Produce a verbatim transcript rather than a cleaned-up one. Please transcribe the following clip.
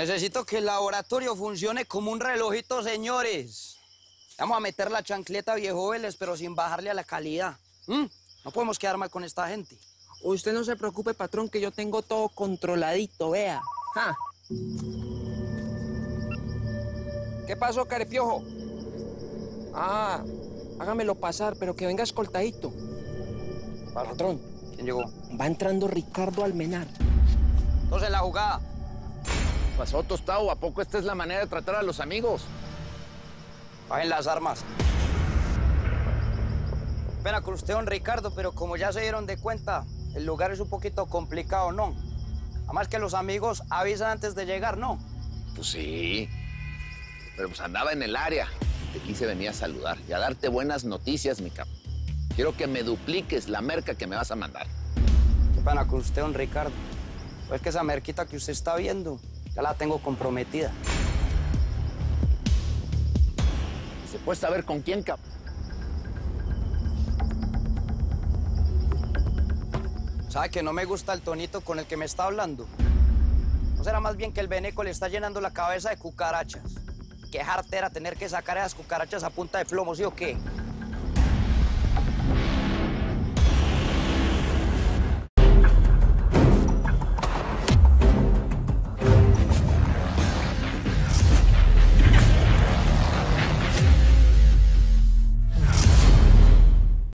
Necesito que el laboratorio funcione como un relojito, señores. Vamos a meter la chancleta viejo Vélez, pero sin bajarle a la calidad. ¿Mm? No podemos quedar mal con esta gente. Usted no se preocupe, patrón, que yo tengo todo controladito, vea. ¿Ah? ¿Qué pasó, carepiojo? Ah, hágamelo pasar, pero que venga escoltadito. Patrón. ¿Quién llegó? Va entrando Ricardo Almenar. Entonces la jugada. Pasó, Tostado, ¿a poco esta es la manera de tratar a los amigos? Bajen las armas. Espera con usted, don Ricardo, pero como ya se dieron de cuenta, el lugar es un poquito complicado, ¿no? Además que los amigos avisan antes de llegar, ¿no? Pues sí, pero pues andaba en el área. Te quise venir a saludar y a darte buenas noticias, mi cabrón. Quiero que me dupliques la merca que me vas a mandar. Qué pena con usted, don Ricardo. Pues que esa merquita que usted está viendo... ya la tengo comprometida. ¿Se puede saber con quién, cap? ¿Sabe que no me gusta el tonito con el que me está hablando? ¿No será más bien que el veneco le está llenando la cabeza de cucarachas? ¿Qué jartera tener que sacar esas cucarachas a punta de plomo, sí o qué?